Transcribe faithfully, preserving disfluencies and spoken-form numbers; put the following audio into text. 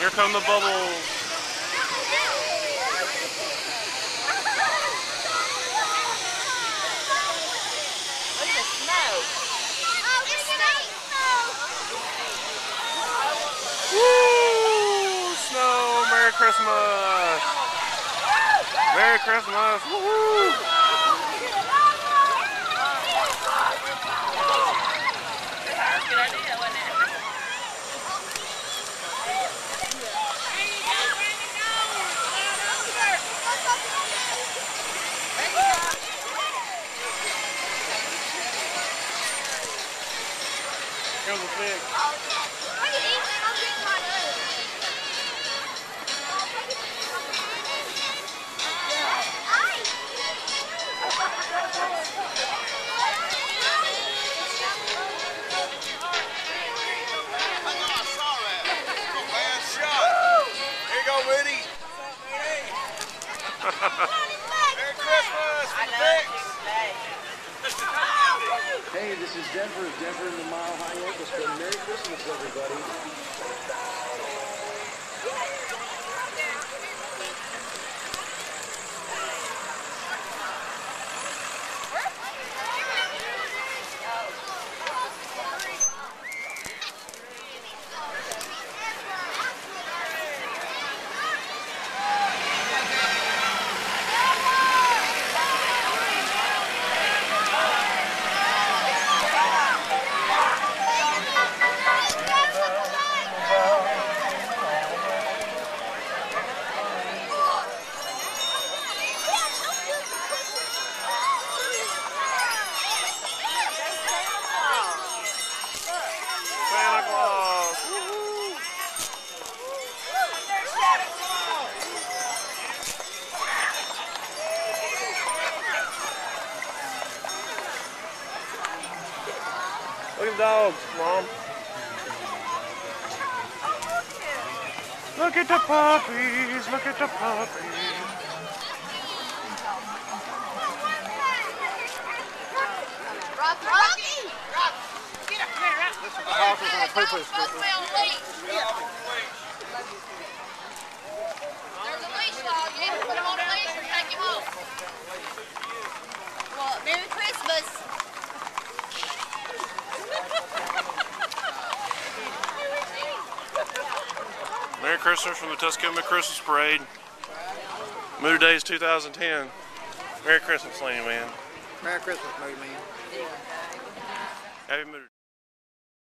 Here come the bubbles. Woo! Snow! Merry Christmas! Merry Christmas! Woo-hoo! That was big. What do you think? I'll get one. I know I saw that. Bad shot. Here you go, Woody. What's up, Woody? Merry Christmas for the Vicks. Hey, this is Denver, Denver in the Mile High Orchestra. Merry Christmas, everybody. Look at the dogs, Mom. Look at the puppies, look at the puppies. Rocky! Rocky! Rocky! Get up here, Rocky. The house is on the purpose. There's a leash dog. You need to put him on a leash and take him off. Well, Merry Christmas. Merry Christmas from the Tuscumbia Christmas Parade. Moo Days two thousand ten. Merry Christmas, Laney Man. Merry Christmas, Moo Man. Happy Moo Day.